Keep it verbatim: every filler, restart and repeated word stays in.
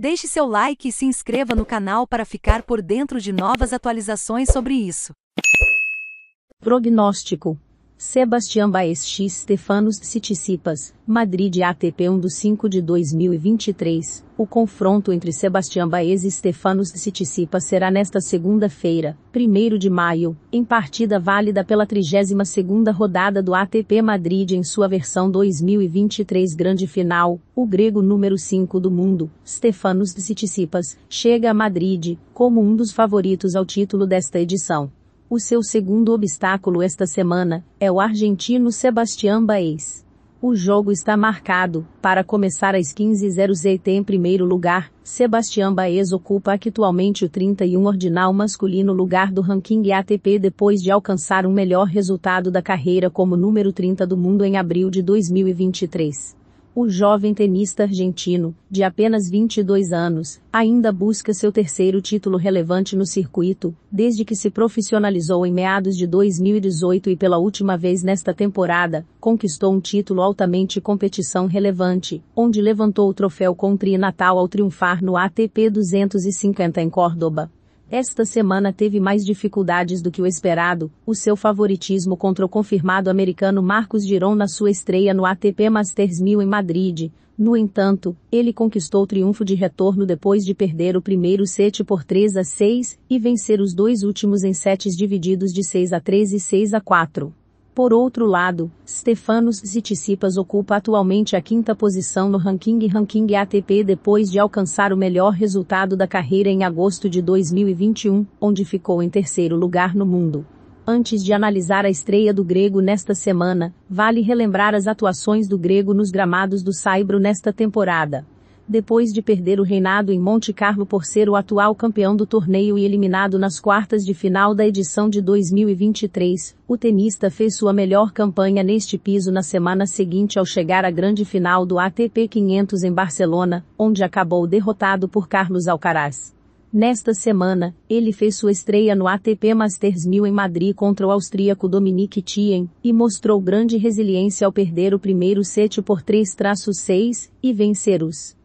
Deixe seu like e se inscreva no canal para ficar por dentro de novas atualizações sobre isso. Prognóstico: Sebastián Báez contra Stefanos Tsitsipas, Madrid A T P um de cinco de dois mil e vinte e três. O confronto entre Sebastián Báez e Stefanos Tsitsipas será nesta segunda-feira, primeiro de maio, em partida válida pela trigésima segunda rodada do A T P Madrid em sua versão dois mil e vinte e três grande final. O grego número cinco do mundo, Stefanos Tsitsipas, chega a Madrid como um dos favoritos ao título desta edição. O seu segundo obstáculo esta semana é o argentino Sebastián Báez. O jogo está marcado para começar às quinze horas. Em primeiro lugar, Sebastián Báez ocupa atualmente o trinta e um ordinal masculino lugar do ranking A T P depois de alcançar um melhor resultado da carreira como número trinta do mundo em abril de dois mil e vinte e três. O jovem tenista argentino, de apenas vinte e dois anos, ainda busca seu terceiro título relevante no circuito, desde que se profissionalizou em meados de dois mil e dezoito e pela última vez nesta temporada, conquistou um título altamente competição relevante, onde levantou o troféu contri-natal ao triunfar no A T P duzentos e cinquenta em Córdoba. Esta semana teve mais dificuldades do que o esperado, o seu favoritismo contra o confirmado americano Marcos Giron na sua estreia no A T P Masters mil em Madrid. No entanto, ele conquistou triunfo de retorno depois de perder o primeiro set por três a seis, e vencer os dois últimos em sets divididos de seis a três e seis a quatro. Por outro lado, Stefanos Tsitsipas ocupa atualmente a quinta posição no ranking ranking A T P depois de alcançar o melhor resultado da carreira em agosto de dois mil e vinte e um, onde ficou em terceiro lugar no mundo. Antes de analisar a estreia do grego nesta semana, vale relembrar as atuações do grego nos gramados do Saibro nesta temporada. Depois de perder o reinado em Monte Carlo por ser o atual campeão do torneio e eliminado nas quartas de final da edição de dois mil e vinte e três, o tenista fez sua melhor campanha neste piso na semana seguinte ao chegar à grande final do A T P quinhentos em Barcelona, onde acabou derrotado por Carlos Alcaraz. Nesta semana, ele fez sua estreia no A T P Masters mil em Madrid contra o austríaco Dominic Thiem, e mostrou grande resiliência ao perder o primeiro set por três a seis, e vencer os